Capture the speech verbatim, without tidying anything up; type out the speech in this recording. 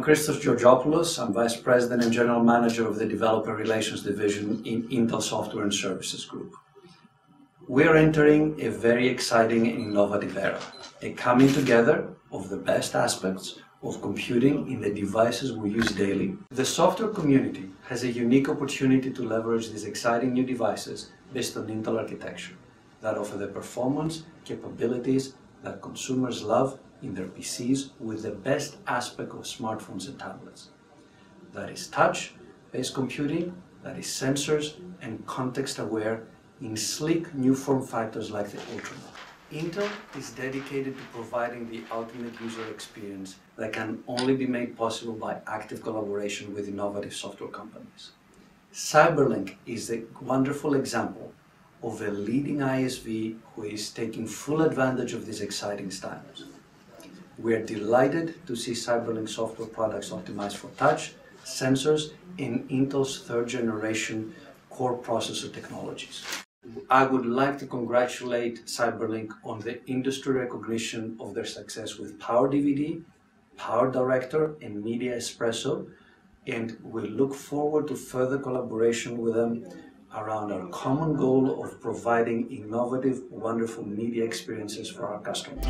I'm Christos Georgiopoulos. I'm Vice President and General Manager of the Developer Relations Division in Intel Software and Services Group. We're entering a very exciting and innovative era, a coming together of the best aspects of computing in the devices we use daily. The software community has a unique opportunity to leverage these exciting new devices based on Intel architecture that offer the performance, capabilities that consumers love in their P Cs with the best aspect of smartphones and tablets. That is touch-based computing, that is sensors and context-aware in sleek new form factors like the Ultrabook. Intel is dedicated to providing the ultimate user experience that can only be made possible by active collaboration with innovative software companies. CyberLink is a wonderful example of a leading I S V who is taking full advantage of these exciting times. We are delighted to see CyberLink software products optimized for touch, sensors, and Intel's third generation core processor technologies. I would like to congratulate CyberLink on the industry recognition of their success with PowerDVD, PowerDirector, and Media Espresso, and we look forward to further collaboration with them around our common goal of providing innovative, wonderful media experiences for our customers.